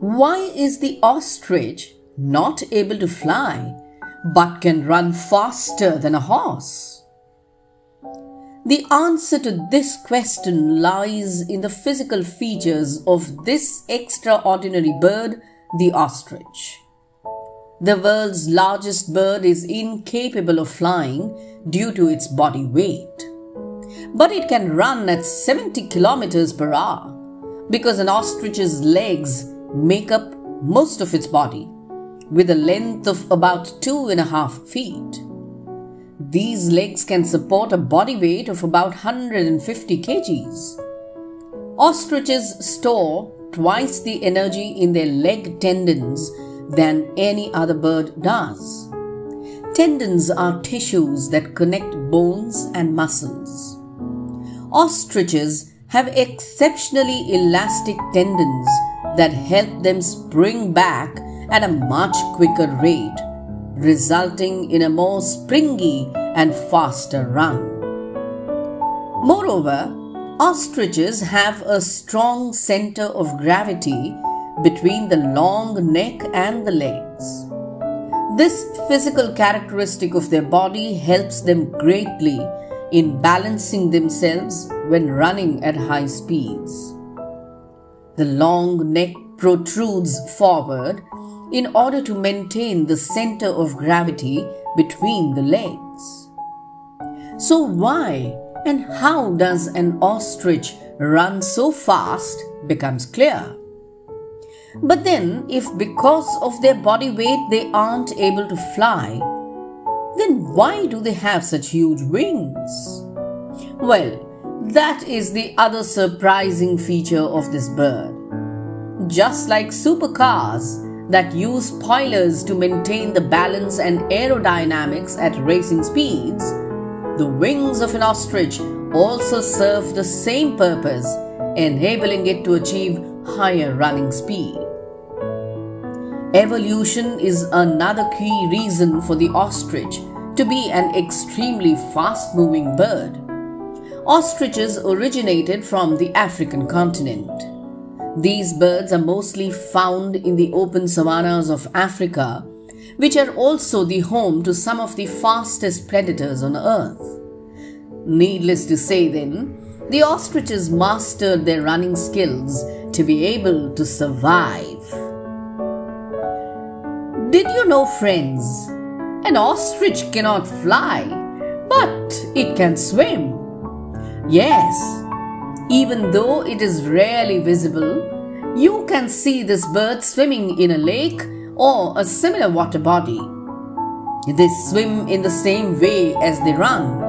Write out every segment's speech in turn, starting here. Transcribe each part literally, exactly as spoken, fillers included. Why is the ostrich not able to fly but can run faster than a horse? The answer to this question lies in the physical features of this extraordinary bird, the ostrich. The world's largest bird is incapable of flying due to its body weight. But it can run at seventy kilometers per hour because an ostrich's legs make up most of its body, with a length of about two and a half feet. These legs can support a body weight of about one hundred fifty kilograms. Ostriches store twice the energy in their leg tendons than any other bird does. Tendons are tissues that connect bones and muscles. Ostriches have exceptionally elastic tendons that help them spring back at a much quicker rate, resulting in a more springy and faster run. Moreover, ostriches have a strong center of gravity between the long neck and the legs. This physical characteristic of their body helps them greatly in balancing themselves when running at high speeds. The long neck protrudes forward in order to maintain the center of gravity between the legs. So why and how does an ostrich run so fast becomes clear. But then, if because of their body weight they aren't able to fly, then why do they have such huge wings? Well, that is the other surprising feature of this bird. Just like supercars that use spoilers to maintain the balance and aerodynamics at racing speeds, the wings of an ostrich also serve the same purpose, enabling it to achieve higher running speed. Evolution is another key reason for the ostrich to be an extremely fast-moving bird. Ostriches originated from the African continent. These birds are mostly found in the open savannas of Africa, which are also the home to some of the fastest predators on Earth. Needless to say then, the ostriches mastered their running skills to be able to survive. Did you know, friends, an ostrich cannot fly, but it can swim. Yes. Even though it is rarely visible, you can see this bird swimming in a lake or a similar water body. They swim in the same way as they run,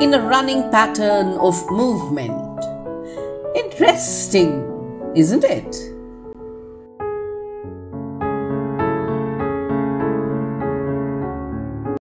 in a running pattern of movement. Interesting, isn't it?